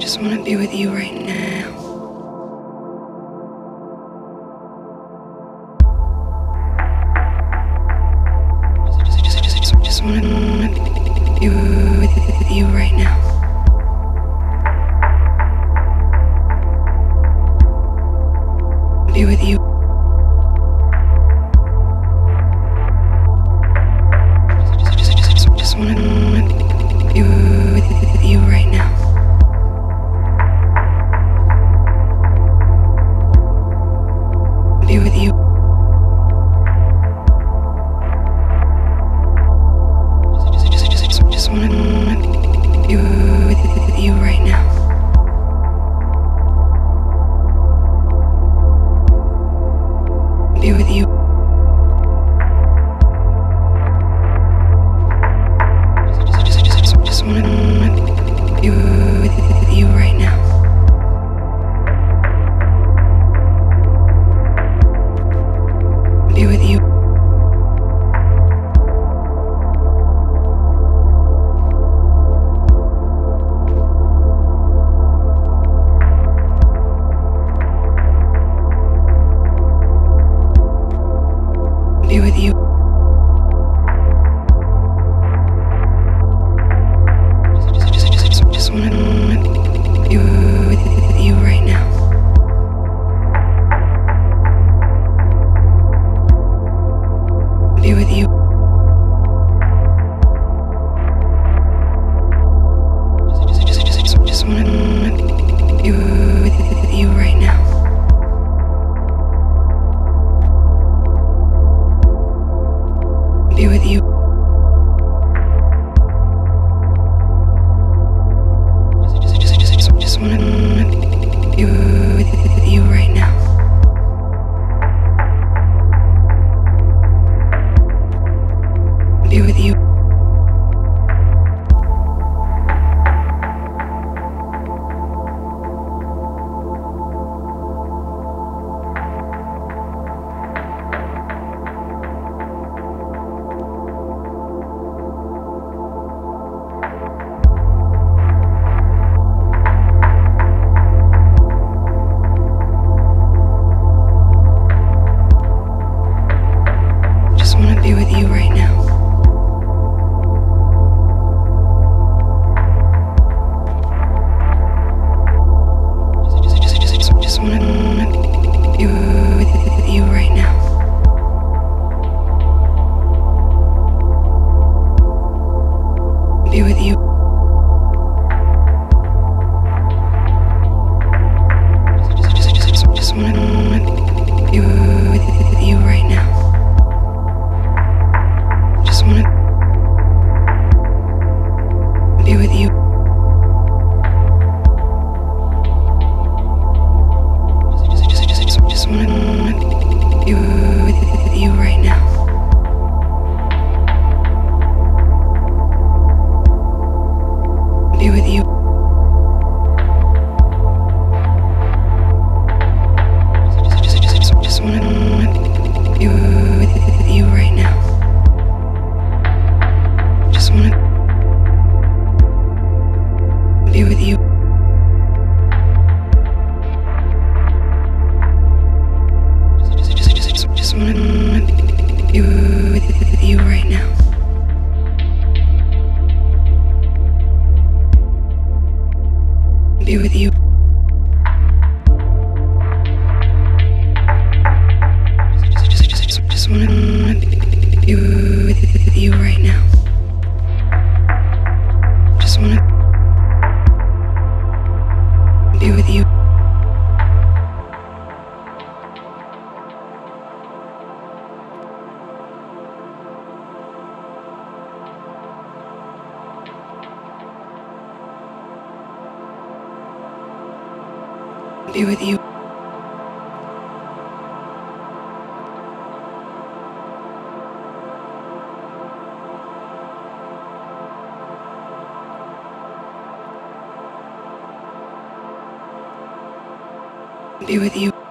Just want to be with you right now. Just want to be with you right now. Be with you. Just want to be with you right now. Be with you. Just want to be with you right now. Be with you. Just want to be with you right now. Be with you. Be with you. Just want to be with you right now. Be with you. Just want to be with you right now. Be with you. Just want to be with you right now. Be with you. Just want to be with you right now. Just want to be with you right now. Be with you. Just want to be with you right now. Just want to be with you. Just want to be with you right now. Be with you. Just want to be with you right now. Just want to be with you. Just want to be with you right now. Be with you. Just want to be with you right now. Just want to be with you. Be with you. Be with you.